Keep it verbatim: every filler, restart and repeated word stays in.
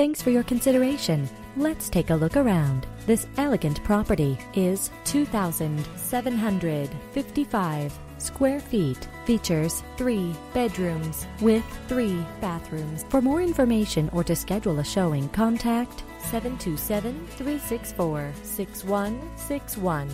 Thanks for your consideration. Let's take a look around. This elegant property is two thousand seven hundred fifty-five square feet. Features three bedrooms with three bathrooms. For more information or to schedule a showing, contact seven two seven, three six four, six one six one.